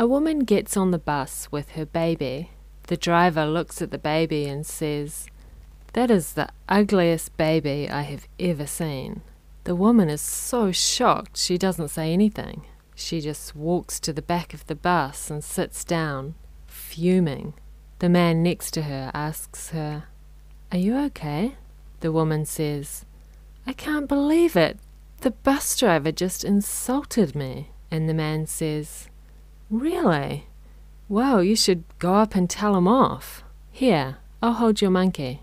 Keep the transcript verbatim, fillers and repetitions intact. A woman gets on the bus with her baby. The driver looks at the baby and says, "That is the ugliest baby I have ever seen." The woman is so shocked she doesn't say anything. She just walks to the back of the bus and sits down, fuming. The man next to her asks her, "Are you okay?" The woman says, "I can't believe it. The bus driver just insulted me." And the man says, "Really? Well, you should go up and tell him off. Here, I'll hold your monkey."